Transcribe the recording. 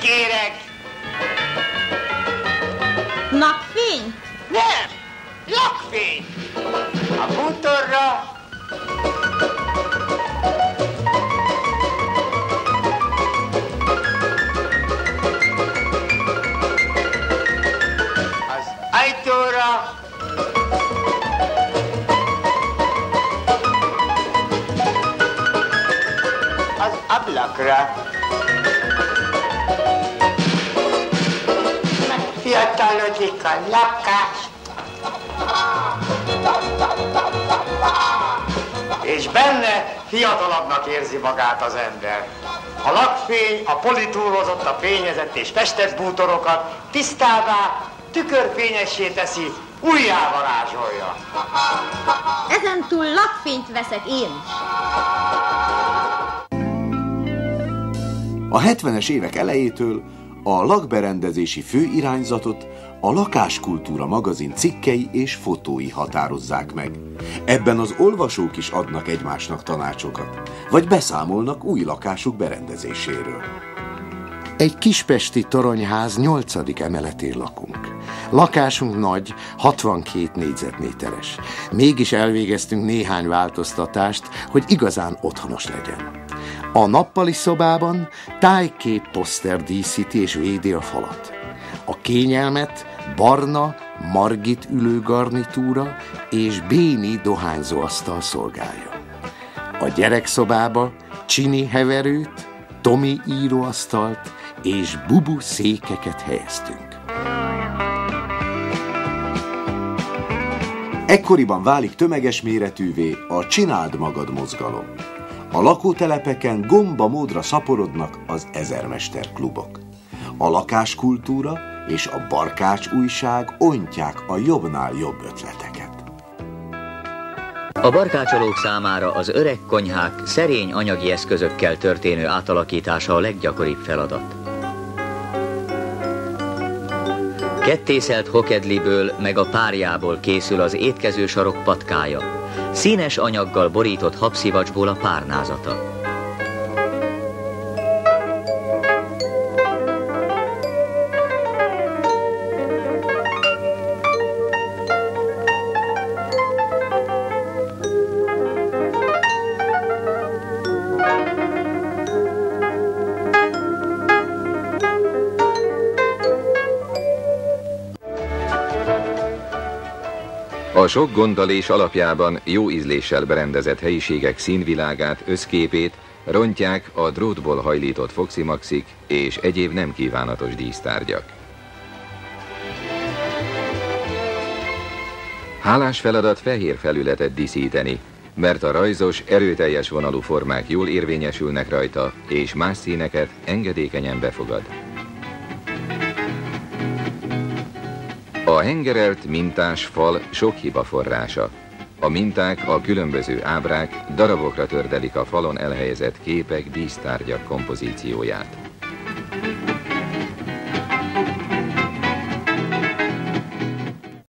kérek! Napfény? Nem! Lakfény! A bútorra! Az ajtóra! Az ablakra! Fiatalodik a lakás, és benne fiatalabbnak érzi magát az ember. A lakfény, a politúrozott, a fényezett és festett bútorokat tisztává, tükörfényessé teszi, újjá varázsolja. Ezentúl lakfényt veszek én is. A 70-es évek elejétől a lakberendezési főirányzatot a Lakáskultúra magazin cikkei és fotói határozzák meg. Ebben az olvasók is adnak egymásnak tanácsokat, vagy beszámolnak új lakásuk berendezéséről. Egy kispesti toronyház 8. emeletén lakunk. Lakásunk nagy, 62 négyzetméteres. Mégis elvégeztünk néhány változtatást, hogy igazán otthonos legyen. A nappali szobában tájkép poszter díszíti és védi a falat. A kényelmet barna Margit ülő garnitúra és Béni dohányzóasztal szolgálja. A gyerekszobába Csini heverőt, Tomi íróasztalt és Bubu székeket helyeztünk. Ekkoriban válik tömeges méretűvé a Csináld magad mozgalom. A lakótelepeken gombamódra szaporodnak az ezermesterklubok. A Lakáskultúra és a Barkács újság ontják a jobbnál jobb ötleteket. A barkácsolók számára az öreg konyhák szerény anyagi eszközökkel történő átalakítása a leggyakoribb feladat. Kettészelt hokedliből meg a párjából készül az étkezősarok patkája, színes anyaggal borított habszivacsból a párnázata. A sok gondolés alapjában jó ízléssel berendezett helyiségek színvilágát, összképét rontják a drótból hajlított foximaxik és egyéb nem kívánatos dísztárgyak. Hálás feladat fehér felületet díszíteni, mert a rajzos, erőteljes vonalú formák jól érvényesülnek rajta, és más színeket engedékenyen befogad. A hengerelt mintás fal sok hiba forrása. A minták, a különböző ábrák darabokra tördelik a falon elhelyezett képek, dísztárgyak kompozícióját.